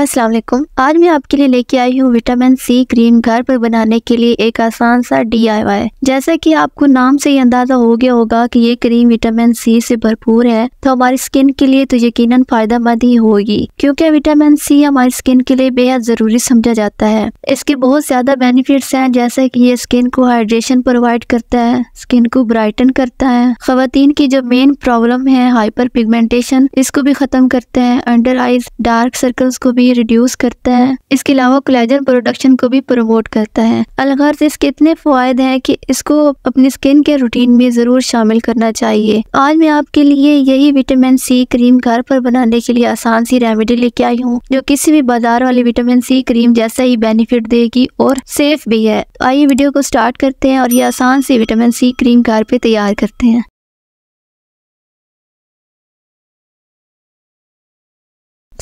अस्सलाम वालेकुम। आज मैं आपके लिए लेके आई हूँ विटामिन सी क्रीम घर पर बनाने के लिए एक आसान सा DIY। जैसा कि आपको नाम से ही अंदाजा हो गया होगा कि ये क्रीम विटामिन सी से भरपूर है, तो हमारी स्किन के लिए तो यकीनन फायदेमंद ही होगी, क्योंकि विटामिन सी हमारी स्किन के लिए बेहद जरूरी समझा जाता है। इसके बहुत ज्यादा बेनिफिट्स हैं, जैसे कि ये स्किन को हाइड्रेशन प्रोवाइड करता है, स्किन को ब्राइटन करता है, खवातीन की जो मेन प्रॉब्लम है हाइपर पिगमेंटेशन, इसको भी खत्म करता है, अंडर आईज डार्क सर्कल्स को भी रिड्यूस करता है। इसके अलावा कोलेजन प्रोडक्शन को भी प्रमोट करता है। अलगर्ज इसके इतने फायदे हैं कि इसको अपनी स्किन के रूटीन में जरूर शामिल करना चाहिए। आज मैं आपके लिए यही विटामिन सी क्रीम घर पर बनाने के लिए आसान सी रेमेडी लेके आई हूँ, जो किसी भी बाजार वाली विटामिन सी क्रीम जैसा ही बेनिफिट देगी और सेफ भी है। तो आइए वीडियो को स्टार्ट करते हैं और ये आसान सी विटामिन सी क्रीम घर पे तैयार करते हैं।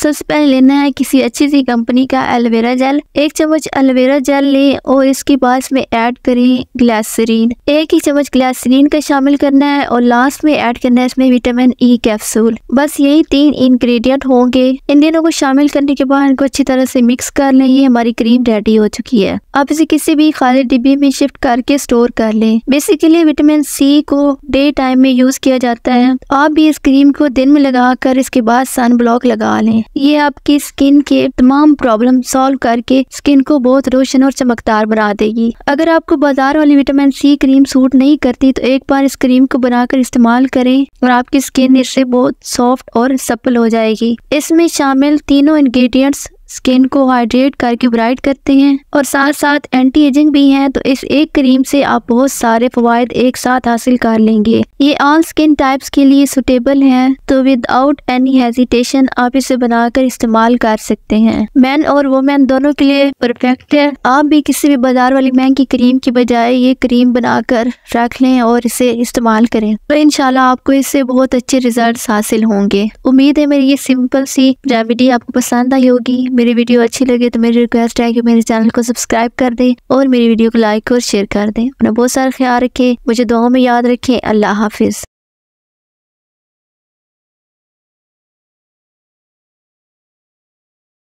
सबसे पहले लेना है किसी अच्छी सी कंपनी का एलोवेरा जेल। 1 चम्मच एलोवेरा जेल लें और इसके बाद इसमें ऐड करें ग्लिसरीन। 1 ही चम्मच ग्लिसरीन का शामिल करना है और लास्ट में ऐड करना है इसमें विटामिन ई कैप्सूल। बस यही 3 इंग्रेडिएंट होंगे। इन तीनों को शामिल करने के बाद इनको अच्छी तरह से मिक्स कर लें। ये हमारी क्रीम रेडी हो चुकी है। आप इसे किसी भी खाली डिब्बे में शिफ्ट करके स्टोर कर लें। बेसिकली विटामिन सी को डे टाइम में यूज किया जाता है। आप भी इस क्रीम को दिन में लगा कर इसके बाद सन ब्लॉक लगा लें। ये आपकी स्किन के तमाम प्रॉब्लम सॉल्व करके स्किन को बहुत रोशन और चमकदार बना देगी। अगर आपको बाजार वाली विटामिन सी क्रीम सूट नहीं करती तो एक बार इस क्रीम को बनाकर इस्तेमाल करें और आपकी स्किन इससे बहुत सॉफ्ट और सप्पल हो जाएगी। इसमें शामिल तीनों इंग्रेडिएंट्स स्किन को हाइड्रेट करके ब्राइट करते हैं और साथ साथ एंटी एजिंग भी हैं, तो इस एक क्रीम से आप बहुत सारे फायदे एक साथ हासिल कर लेंगे। ये ऑल स्किन टाइप्स के लिए सूटेबल है, तो विदाउट एनी हेजिटेशन आप इसे बनाकर इस्तेमाल कर सकते हैं। मैन और वुमेन दोनों के लिए परफेक्ट है। आप भी किसी भी बाजार वाली महंगी क्रीम की बजाय ये क्रीम बनाकर रख लें और इसे इस्तेमाल करें, तो इंशाल्लाह आपको इससे बहुत अच्छे रिजल्ट हासिल होंगे। उम्मीद है मेरी ये सिंपल सी रेमेडी आपको पसंद आई होगी। मेरी वीडियो अच्छी लगे तो मेरी रिक्वेस्ट है कि मेरे चैनल को सब्सक्राइब कर दें और मेरी वीडियो को लाइक और शेयर कर दें। अपना बहुत सारा ख्याल रखें, मुझे दुआओं में याद रखें। अल्लाह हाफिज।